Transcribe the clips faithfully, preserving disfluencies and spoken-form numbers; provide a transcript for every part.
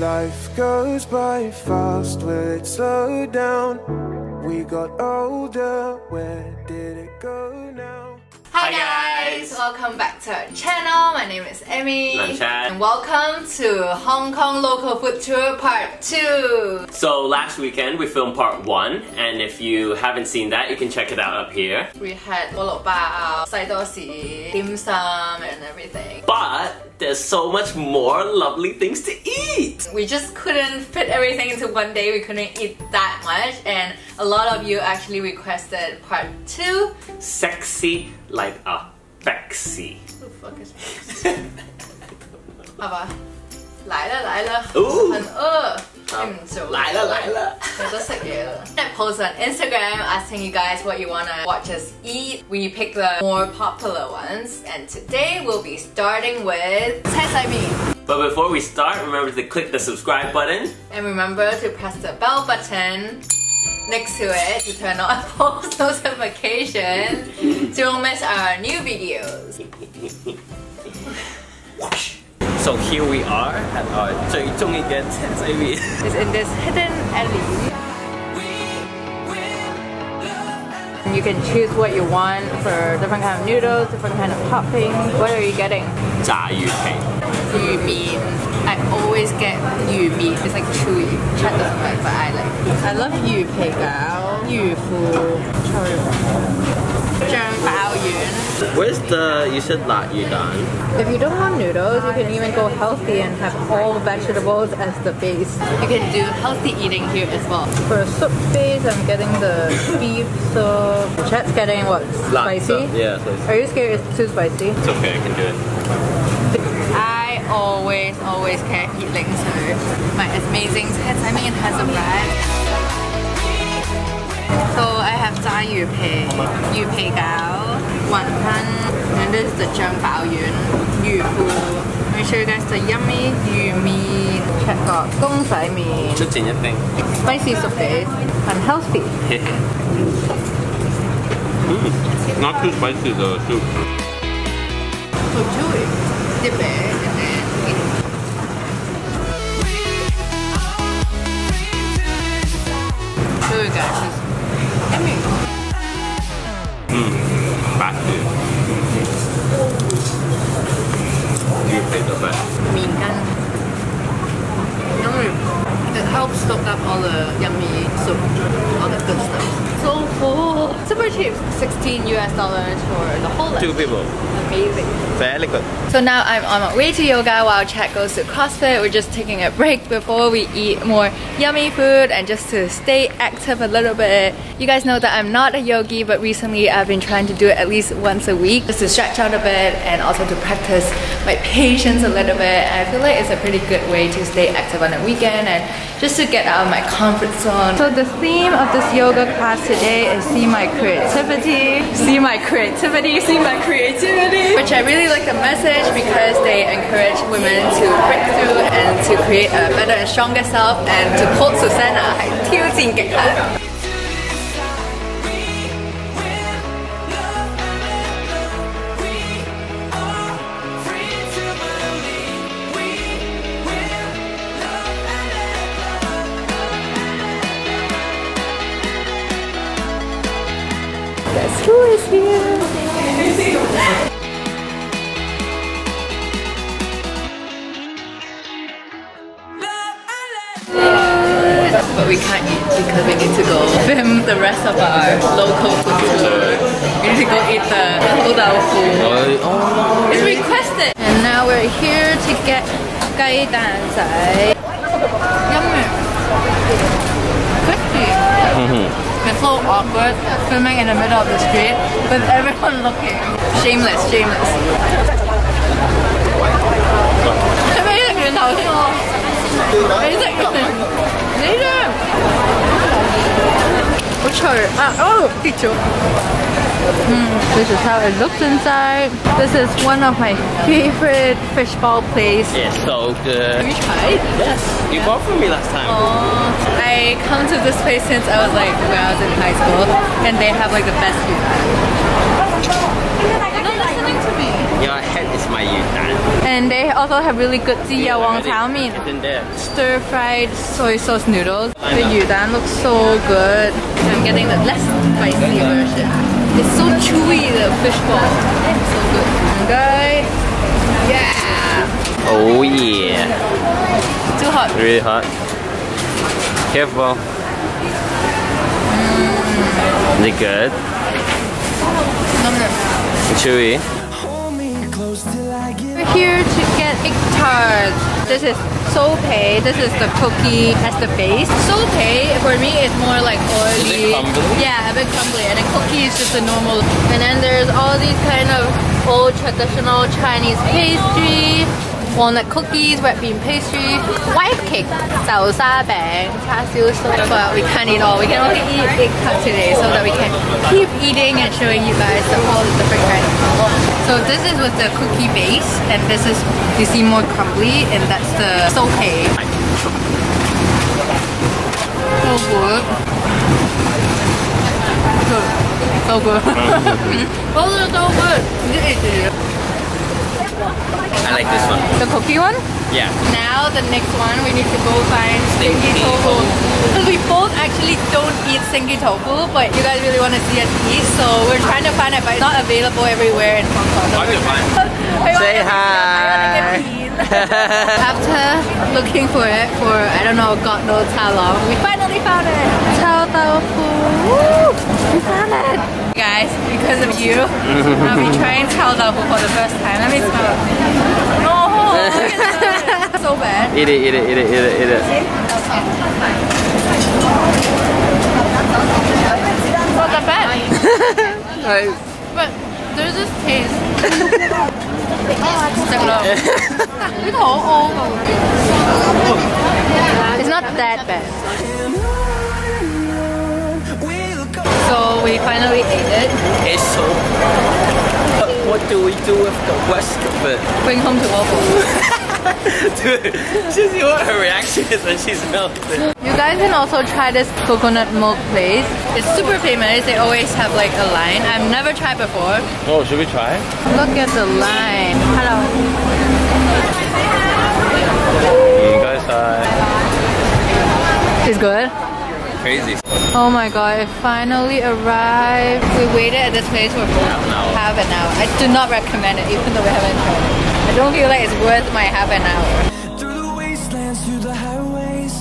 Life goes by fast, will it slow down? We got older, where did it go now? Hi guys! Welcome back to our channel. My name is Emi. And I'm Chad. And welcome to Hong Kong Local Food Tour Part two! So last weekend we filmed Part one, and if you haven't seen that, you can check it out up here. We had Golok Bao, Sai Dosi, Dim Sum and everything. But there's so much more lovely things to eat! We just couldn't fit everything into one day, we couldn't eat that much, and a lot of you actually requested Part two. Sexy like a Bexy. Who the fuck is Bexy? Aber, Laila Laila. Ooh! And uh! Laila Laila. I posted on Instagram asking you guys what you wanna watch us eat. We picked the more popular ones, and today we'll be starting with Cai Sai Mee. But before we start, remember to click the subscribe button. And remember to press the bell button next to it to turn on post notifications so you won't miss our new videos. So here we are at our Cai Sai Mee. It's in this hidden alley. You can choose what you want for different kind of noodles, different kind of topping. What are you getting? Zha yu pei. Yu mian. I always get yu mian. It's like chewy. Chad doesn't like, but I like. I love yu pei gao, yu fu, chou zhang bao yun. Where's the? You said lat yu dan. If you don't want noodles, you can even go healthy and have all vegetables as the base. You can do healthy eating here as well. For a soup base, I'm getting the beef soup. Chad's getting what? Lots spicy? Of, yeah, spicy. Are you scared it's too spicy? It's okay, I can do it. I always, always can't eat links, so my amazing Cai Sai Mee has arrived. So I have zha yu pei, yu pei gao, wonton, and this is the zhang bao yun, yu fu. Let me show you guys the yummy yu mian. Check out gong zai mian. Just in your thing. Spicy soup base, unhealthy. Mm, not too spicy the soup. So chewy. Dip it and then eat it. So you guys, it's yummy. Mmm, spicy. You pay the best. Mian gan. Yummy. It helps soak up all the yummy soup, all the good stuff. So full! Super cheap! sixteen US dollars for the whole lunch. Two people. Amazing. Very good. So now I'm on my way to yoga while Chad goes to CrossFit. We're just taking a break before we eat more yummy food and just to stay active a little bit. You guys know that I'm not a yogi, but recently I've been trying to do it at least once a week just to stretch out a bit and also to practice my patience a little bit. I feel like it's a pretty good way to stay active on a weekend and just to get out of my comfort zone. So the theme of this yoga class today is see my creativity, see my creativity, see my creativity, which I really like the message because they encourage women to break through and to create a better and stronger self, and to quote Susanna, who is here? But we can't eat because we need to go film the rest of our local food tour. We need to go eat the Hodao food. It's requested! And now we're here to get Gai Dan Zai. Yummy! Crispy! It's so awkward filming in the middle of the street with everyone looking. Shameless, shameless. Oh, picture. Mm, this is how it looks inside. This is one of my favorite fishball places. It's so good. Have you tried? Yes. You yeah. bought for me last time. Aww. I come to this place since I was like when I was in high school, and they have like the best food. You're not listening to me. Your head is is my Yudan. And they also have really good Jiya Wang Taomin. Stir fried soy sauce noodles. The Yudan looks so good. I'm getting the less spicy version. It's so chewy, the fish ball. It's so good. Okay. Yeah. Oh yeah. Too hot. Really hot. Careful. Mm. Is it good? Nom nom. Chewy. We're here to get egg tart. This is soupay. This is the cookie as the base. Soupay for me is more like oily. Yeah, a bit crumbly. And then cookie is just a normal. And then there's all these kind of old traditional Chinese pastry. Walnut cookies, red bean pastry, white cake, Zao Sa Bang, Cha Siu Soup. But we can't eat all. We can only eat egg cup today so that we can keep eating and showing you guys all the different kinds. So this is with the cookie base, and this is, you see, more crumbly, and that's the soupay. So good. Good. So good. Those are so good. I like this one. The cookie one? Yeah. Now the next one, we need to go find Sengi Tofu. Because we both actually don't eat Sengi Tofu, but you guys really want to see us eat, so we're trying to find it, but it's not available everywhere in Hong Kong. Hard to find. Say hi! After looking for it for, I don't know, God knows how long, we finally found it! Chao Tofu! Woo! We found it! Guys, because of you, I'll be trying Chao Tofu for the first time. Let me smell it. No! So bad. Eat it, eat it, eat it, eat it, eat it. Not that bad. Nice. But there's this taste. It's not that bad. So we finally ate it. It's so good. But what do we do with the rest of it? Bring home to Waffle. Dude, just see what her reaction is when she smells it. You guys can also try this coconut milk place. It's super famous. They always have like a line. I've never tried before. Oh, should we try? Look at the line. Hello. You guys are... It's good? Crazy. Oh my god, it finally arrived. We waited at this place for half an hour. I do not recommend it, even though we haven't tried it. I don't feel like it's worth my half an hour. Through the wastelands, through the highways,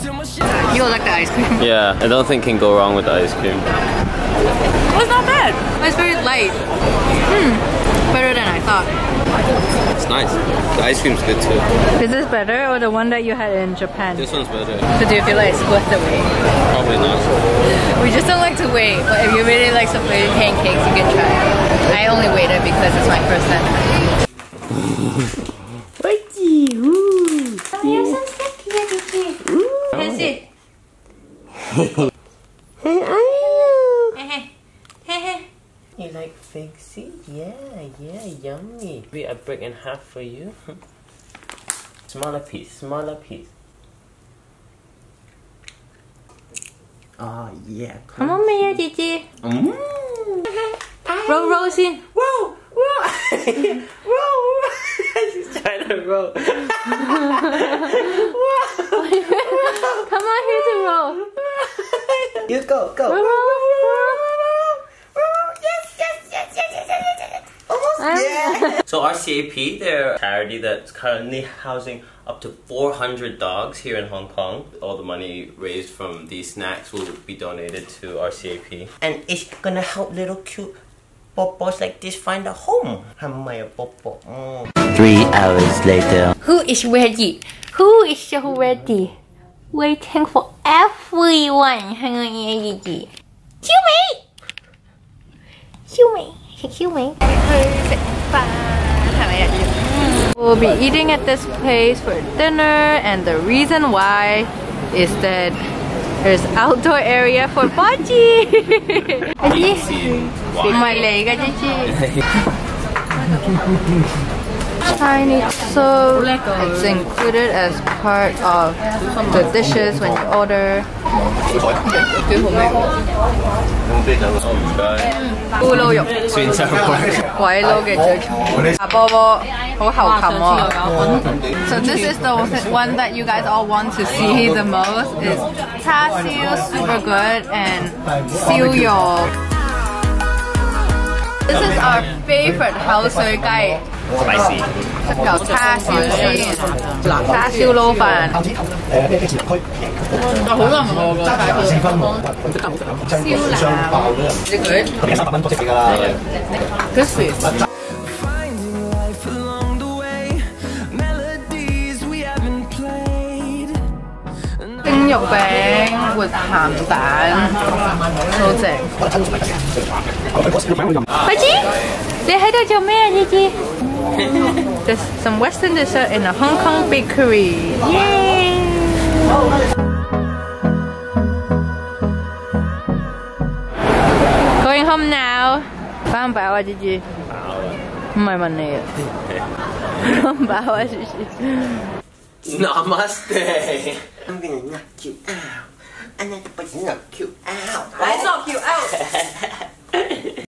till my shit. You don't like the ice cream. Yeah, I don't think can go wrong with the ice cream. Well, it's not bad. It's very light. Hmm, better than I thought. It's nice. The ice cream's good too. Is this better or the one that you had in Japan? This one's better. So do you feel like it's worth the wait? Probably not. We just don't like to wait, but if you really like some pancakes, you can try it. I only waited because it's my first time. That's it. You like fancy? Yeah, yeah, yummy. Be a break in half for you. Smaller piece, smaller piece. Oh yeah. Come on, Mayor Gigi. Roll, roll, scene. Whoa, whoa, whoa. She's trying to roll. Whoa. Come on here to roll. You go, go. Roll, roll, roll. Yeah. So R C A P, they're a charity that's currently housing up to four hundred dogs here in Hong Kong. All the money raised from these snacks will be donated to R C A P. And it's gonna help little cute popos like this find a home. Three hours later. Who is ready? Who is ready? Waiting for everyone. Excuse me! Excuse me. We'll be eating at this place for dinner, and the reason why is that there's outdoor area for bocce. My leg, tiny soup. It's included as part of the dishes when you order.咕嚕肉、蒜州鬼佬嘅最重，阿波波好喉擒喎。So this is the one that you guys all want to see the most. Is 叉燒 super good and 燒肉。 This is our favorite house soy gai. Spicy. Char siu xian. Char siu lou fan. This is. Egg bánh with ham dan, so good. Baji, they're here to make there's some Western dessert in a Hong Kong bakery. Yay! Going home now. Found by what did you? My money. Found by what did you? Namaste. I'm gonna knock you out. I'm not gonna knock you out. I knock you out.